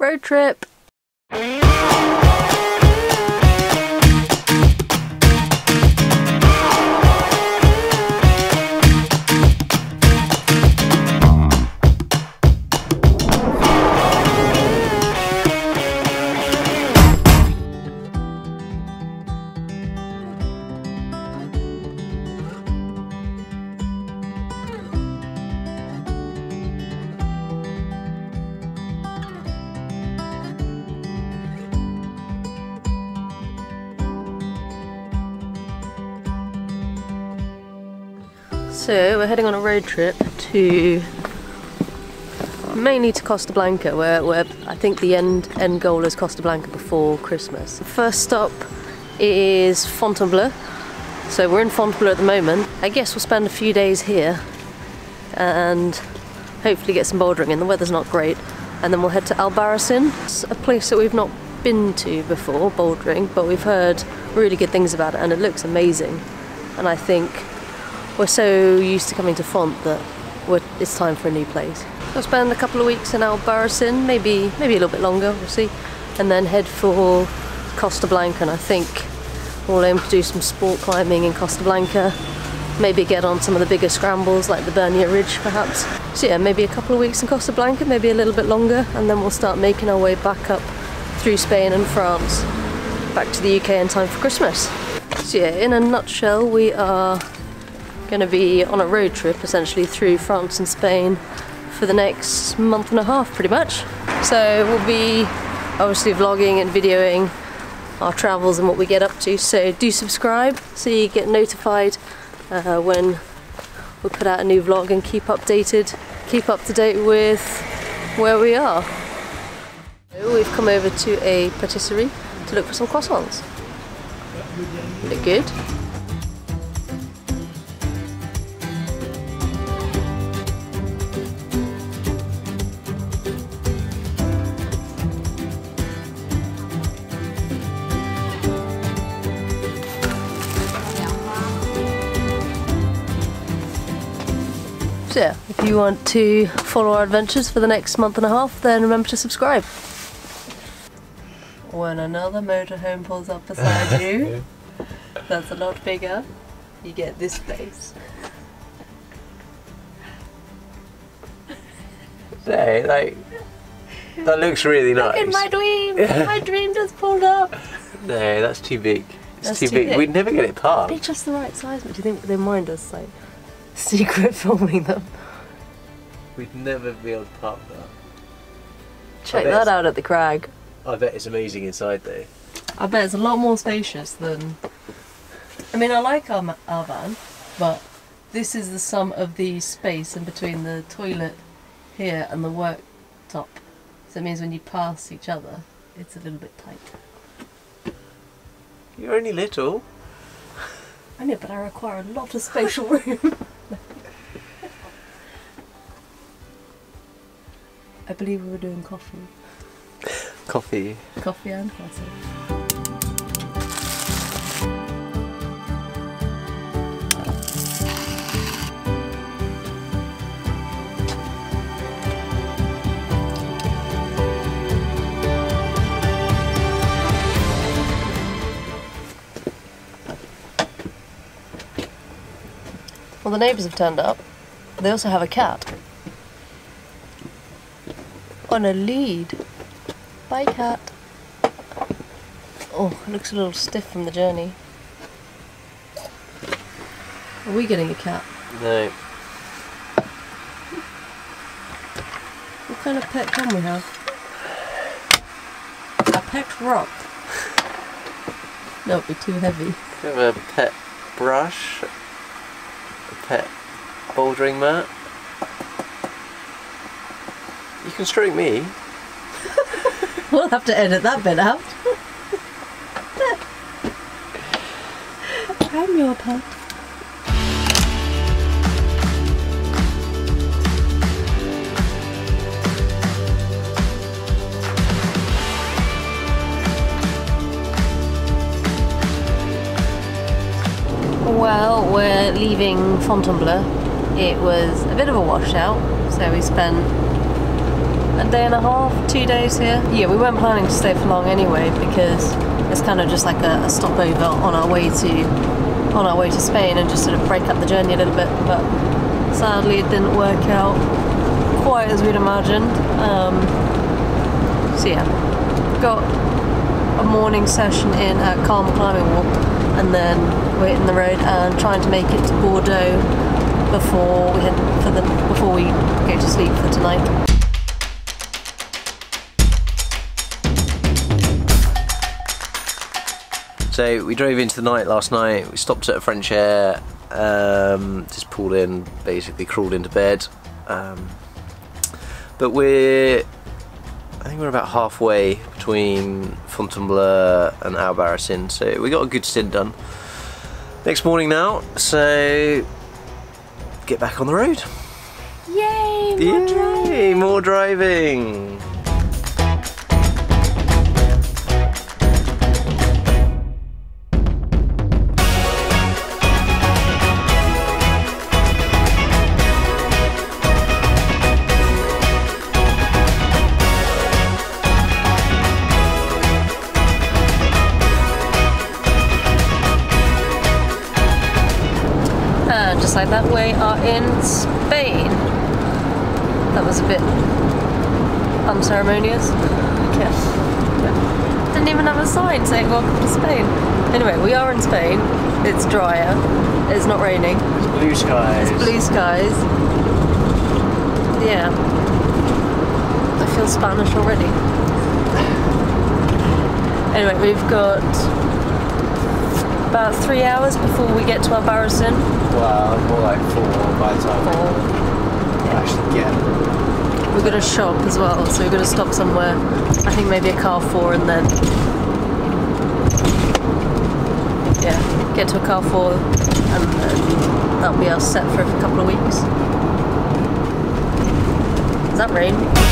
Road trip! So we're heading on a road trip to mainly to Costa Blanca, where I think the end goal is Costa Blanca before Christmas. The first stop is Fontainebleau, so we're in Fontainebleau at the moment. I guess we'll spend a few days here and hopefully get some bouldering in. The weather's not great, and then we'll head to Albarracín. It's a place that we've not been to before bouldering, but we've heard really good things about it, and it looks amazing. And I think we're so used to coming to Font that it's time for a new place. We'll spend a couple of weeks in Albarracín, maybe a little bit longer, we'll see, and then head for Costa Blanca, and I think we'll aim to do some sport climbing in Costa Blanca, maybe get on some of the bigger scrambles like the Bernia Ridge perhaps. So yeah, maybe a couple of weeks in Costa Blanca, maybe a little bit longer, and then we'll start making our way back up through Spain and France, back to the UK in time for Christmas. So yeah, in a nutshell, we are going to be on a road trip essentially through France and Spain for the next month and a half pretty much. So we'll be obviously vlogging and videoing our travels and what we get up to, so do subscribe so you get notified when we put out a new vlog, and keep up to date with where we are. So we've come over to a patisserie to look for some croissants. Look good. Yeah, if you want to follow our adventures for the next month and a half, then remember to subscribe. When another motorhome pulls up beside you, that's a lot bigger, you get this place. Hey, like, that looks really nice. Look at my dream! My dream just pulled up! No, that's too big. It's too big. We'd never get it parked. They're just the right size, but do you think they mind us, like, secret filming them? We'd never be able to park that. Check that out at the crag. I bet it's amazing inside though. I bet it's a lot more spacious than... I mean, I like our van, but this is the sum of the space in between the toilet here and the worktop. So it means when you pass each other, it's a little bit tight. You're only little. I know, but I require a lot of spatial room. I believe we were doing coffee. Coffee. Coffee and coffee. Well, the neighbours have turned up. They also have a cat. On a lead. Bye, cat. Oh, looks a little stiff from the journey. Are we getting a cat? No. What kind of pet can we have? A pet rock? No, it'd be too heavy. We have a pet brush. Pet bouldering mat. You can stroke me. We'll have to edit that bit out. I'm your pet. Well, we're leaving Fontainebleau. It was a bit of a washout, so we spent a day and a half, 2 days here. Yeah, we weren't planning to stay for long anyway because it's kind of just like a stopover on our way to Spain and just sort of break up the journey a little bit. But sadly, it didn't work out quite as we'd imagined. So yeah, got a morning session in at Carmel Climbing Walk, and then we're hitting the road and trying to make it to Bordeaux before we go to sleep for tonight. So we drove into the night last night, we stopped at a French Air, just pulled in, basically crawled into bed. But I think we're about halfway between Fontainebleau and Albarracín, so we got a good stint done. Next morning now, so get back on the road. Yay, more driving! Just like that, we are in Spain. That was a bit unceremonious. Okay. Didn't even have a sign saying welcome to Spain. Anyway, we are in Spain. It's drier. It's not raining. It's blue skies. It's blue skies. Yeah. I feel Spanish already. Anyway, we've got about 3 hours before we get to Albarracín. Well, more like 4 by the time we actually get. We've got a shop as well, so we've got to stop somewhere. I think maybe at Carrefour and then... yeah, get to a Carrefour and that'll be our set for a couple of weeks. Is that rain?